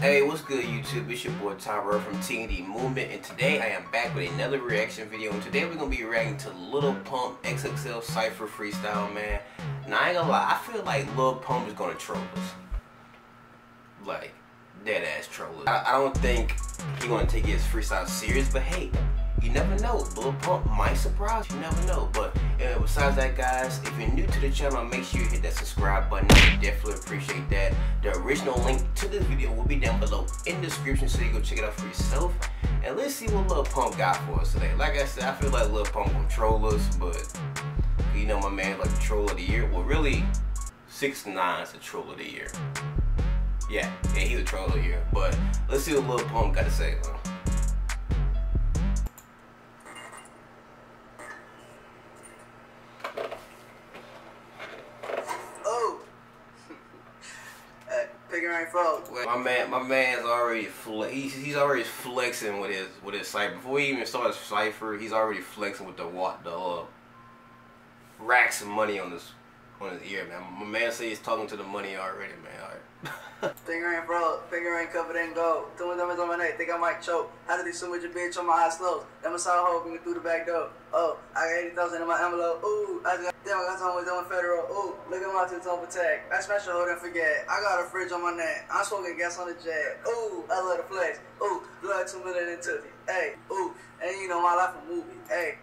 Hey, what's good YouTube? It's your boy Tyrelle from TD Movement, and today I am back with another reaction video. And today we're gonna be reacting to Lil Pump XXL Cypher freestyle, man. Now I ain't gonna lie, I feel like Lil Pump is gonna troll us, like dead ass troll us. I don't think he's gonna take his freestyle serious, but hey, you never know. Lil Pump might surprise you. You never know. But anyway, besides that, guys, if you're new to the channel, make sure you hit that subscribe button. I definitely appreciate that. The original link to this video will be down below in the description, so you go check it out for yourself. And let's see what Lil Pump got for us today. Like I said, I feel like Lil Pump will troll us, but you know my man, like the troll of the year. Well, really, 6ix9ine is the troll of the year. Yeah, he's a troll of the year. But let's see what Lil Pump got to say. My man's already he's already flexing with his cypher. Before he even starts cypher, he's already flexing with the racks of money on his ear, man. My man says he's talking to the money already, man. All right. Finger ain't broke, finger ain't covered in gold. 2 diamonds on my neck, think I might choke. How did they swim with your bitch on my high slopes? Them a side hoe coming through the back door. Oh, I got 80,000 in my envelope. Ooh, I just got damn, I got someone doing federal. Ooh, look at my two-tone tag. I smash your hoe and forget. I got a fridge on my neck. I'm smoking gas on the jet. Ooh, I love the flex. Ooh, blood 2 million in Tootie. Hey, ooh, and you know my life a movie. Hey.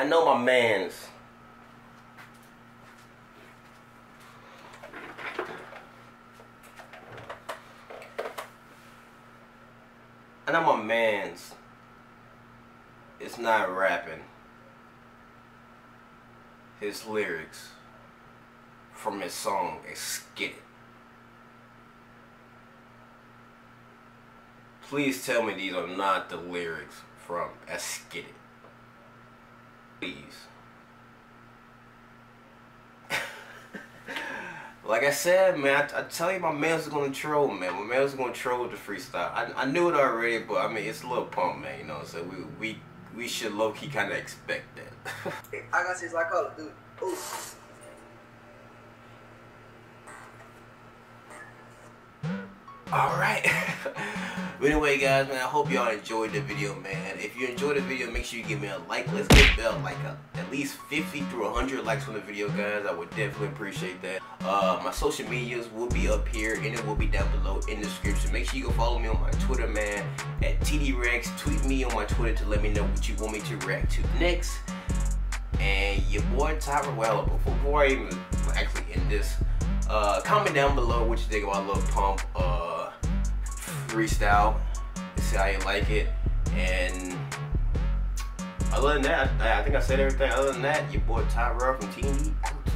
I know my man's it's not rapping his lyrics from his song Esketit. Please tell me these are not the lyrics from Esketit. Please. Like I said, man, I tell you, my man's gonna troll, man. My man's gonna troll with the freestyle. I knew it already, but I mean, it's Lil Pump, man. You know, so we should low key kind of expect that. I gotta say, it's like Call of Duty. Ooh. All right. But anyway, guys, man, I hope y'all enjoyed the video, man. If you enjoyed the video, make sure you give me a like. Let's get about like at least 50 through 100 likes on the video, guys. I would definitely appreciate that. My social medias will be up here, and it will be down below in the description. Make sure you go follow me on my Twitter, man, at TDRex. Tweet me on my Twitter to let me know what you want me to react to next. And your boy Tyler Waller. Before I even actually end this, comment down below what you think about Lil Pump. Freestyle, see how you like it. And other than that, I think I said everything. Other than that, your boy Tyrelle from TD.